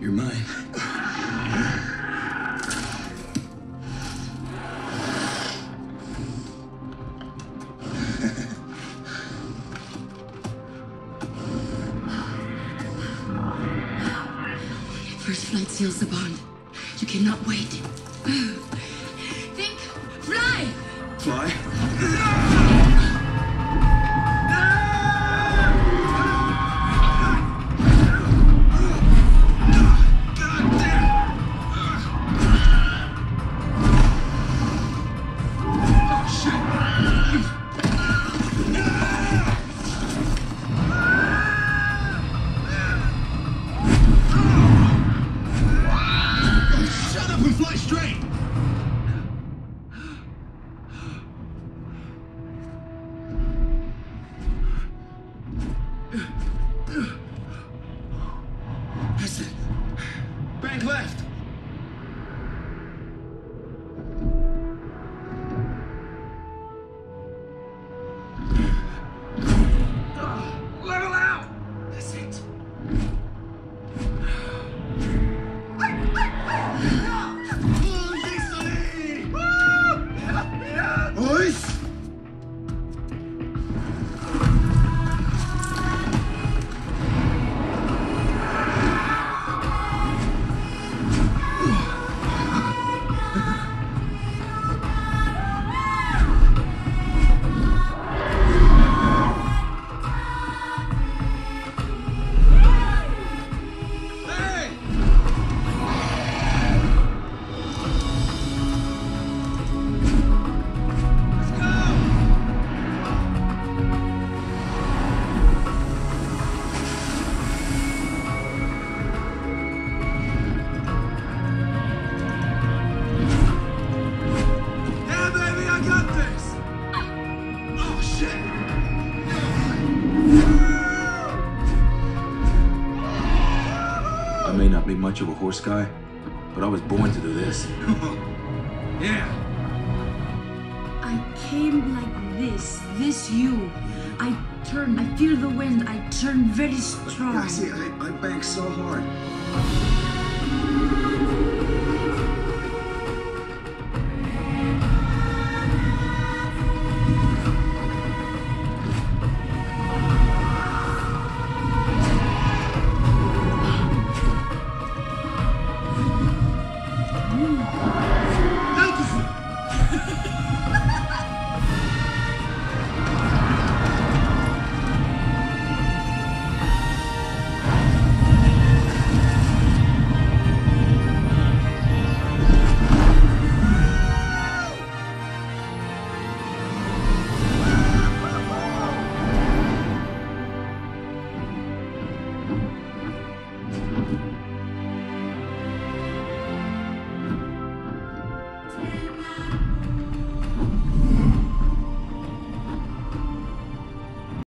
You're mine. First flight seals the bond. You cannot wait. Think, fly! Fly? That's it. Bank left. Level out. That's it. Boys. I may not be much of a horse guy, but I was born to do this. Yeah. I came like this, you. I turn, I feel the wind, I turn very strong. I see, I bang so hard.